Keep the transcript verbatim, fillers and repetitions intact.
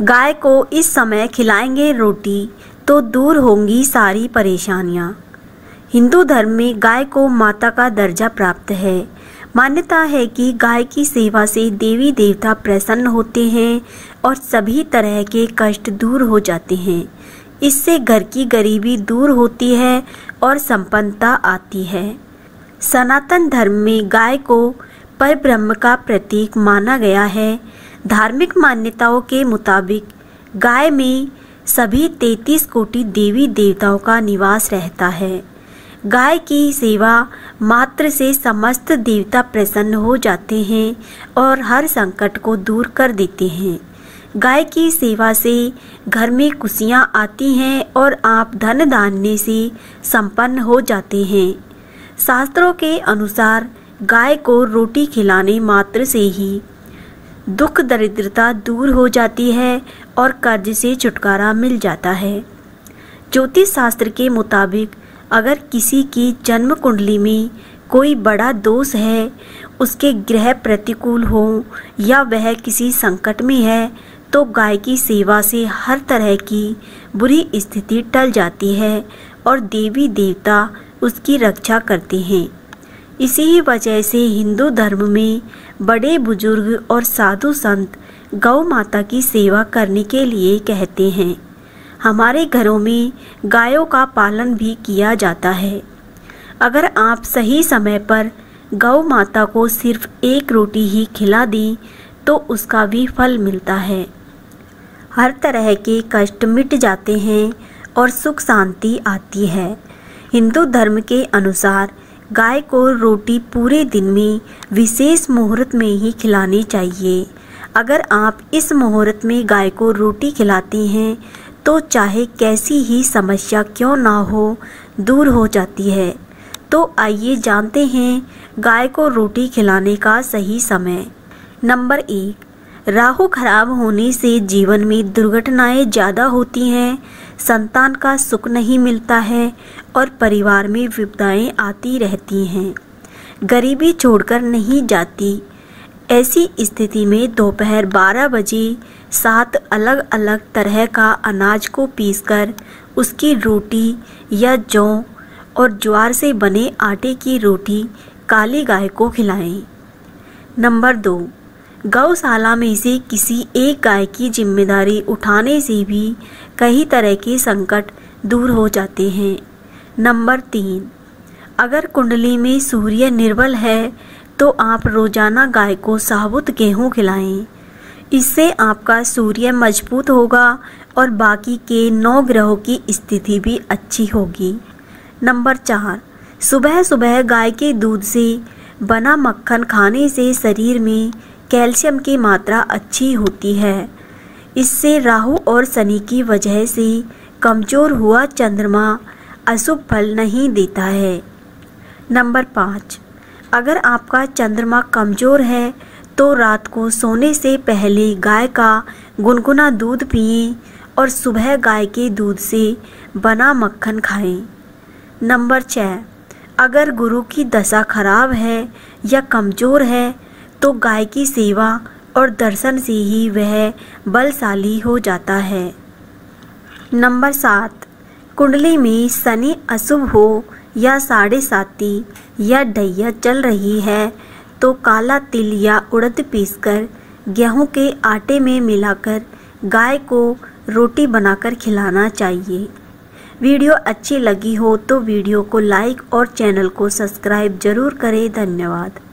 गाय को इस समय खिलाएंगे रोटी तो दूर होंगी सारी परेशानियां। हिंदू धर्म में गाय को माता का दर्जा प्राप्त है। मान्यता है कि गाय की सेवा से देवी देवता प्रसन्न होते हैं और सभी तरह के कष्ट दूर हो जाते हैं। इससे घर की गरीबी दूर होती है और संपन्नता आती है। सनातन धर्म में गाय को परब्रह्म का प्रतीक माना गया है। धार्मिक मान्यताओं के मुताबिक गाय में सभी तैंतीस कोटि देवी देवताओं का निवास रहता है। गाय की सेवा मात्र से समस्त देवता प्रसन्न हो जाते हैं और हर संकट को दूर कर देते हैं। गाय की सेवा से घर में खुशियां आती हैं और आप धन धान्य से संपन्न हो जाते हैं। शास्त्रों के अनुसार गाय को रोटी खिलाने मात्र से ही दुख दरिद्रता दूर हो जाती है और कर्ज से छुटकारा मिल जाता है। ज्योतिष शास्त्र के मुताबिक अगर किसी की जन्म कुंडली में कोई बड़ा दोष है, उसके ग्रह प्रतिकूल हो या वह किसी संकट में है, तो गाय की सेवा से हर तरह की बुरी स्थिति टल जाती है और देवी देवता उसकी रक्षा करते हैं। इसी ही वजह से हिंदू धर्म में बड़े बुजुर्ग और साधु संत गौ माता की सेवा करने के लिए कहते हैं। हमारे घरों में गायों का पालन भी किया जाता है। अगर आप सही समय पर गौ माता को सिर्फ एक रोटी ही खिला दें तो उसका भी फल मिलता है। हर तरह के कष्ट मिट जाते हैं और सुख शांति आती है। हिंदू धर्म के अनुसार गाय को रोटी पूरे दिन में विशेष मुहूर्त में ही खिलानी चाहिए। अगर आप इस मुहूर्त में गाय को रोटी खिलाते हैं तो चाहे कैसी ही समस्या क्यों ना हो, दूर हो जाती है। तो आइए जानते हैं गाय को रोटी खिलाने का सही समय। नंबर एक, राहु खराब होने से जीवन में दुर्घटनाएं ज़्यादा होती हैं, संतान का सुख नहीं मिलता है और परिवार में विपदाएं आती रहती हैं। गरीबी छोड़कर नहीं जाती। ऐसी स्थिति में दोपहर बारह बजे सात अलग अलग तरह का अनाज को पीसकर उसकी रोटी या जौ और ज्वार से बने आटे की रोटी काली गाय को खिलाएं। नंबर दो, गौशाला में से किसी एक गाय की जिम्मेदारी उठाने से भी कई तरह के संकट दूर हो जाते हैं। नंबर तीन, अगर कुंडली में सूर्य निर्बल है तो आप रोजाना गाय को साबुत गेहूं खिलाएं। इससे आपका सूर्य मजबूत होगा और बाकी के नौ ग्रहों की स्थिति भी अच्छी होगी। नंबर चार, सुबह सुबह गाय के दूध से बना मक्खन खाने से शरीर में कैल्शियम की मात्रा अच्छी होती है। इससे राहु और शनि की वजह से कमज़ोर हुआ चंद्रमा अशुभ फल नहीं देता है। नंबर पाँच, अगर आपका चंद्रमा कमज़ोर है तो रात को सोने से पहले गाय का गुनगुना दूध पिएं और सुबह गाय के दूध से बना मक्खन खाएं। नंबर छः, अगर गुरु की दशा खराब है या कमज़ोर है तो गाय की सेवा और दर्शन से ही वह बलशाली हो जाता है। नंबर सात, कुंडली में शनि अशुभ हो या साढ़े साती या ढैया चल रही है तो काला तिल या उड़द पीसकर गेहूं के आटे में मिलाकर गाय को रोटी बनाकर खिलाना चाहिए। वीडियो अच्छी लगी हो तो वीडियो को लाइक और चैनल को सब्सक्राइब जरूर करें। धन्यवाद।